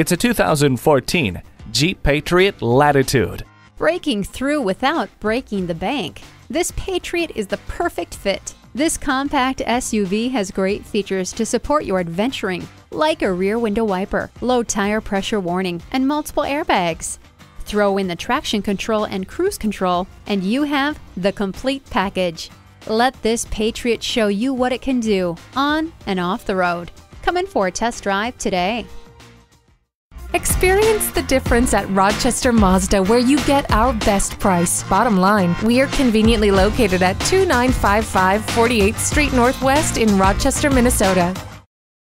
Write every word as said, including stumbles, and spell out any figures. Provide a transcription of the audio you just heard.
It's a two thousand fourteen Jeep Patriot Latitude. Breaking through without breaking the bank. This Patriot is the perfect fit. This compact S U V has great features to support your adventuring, like a rear window wiper, low tire pressure warning, and multiple airbags. Throw in the traction control and cruise control, and you have the complete package. Let this Patriot show you what it can do on and off the road. Come in for a test drive today. Experience the difference at Rochester Mazda, where you get our best price. Bottom line, we are conveniently located at two nine five five forty-eighth Street Northwest in Rochester, Minnesota.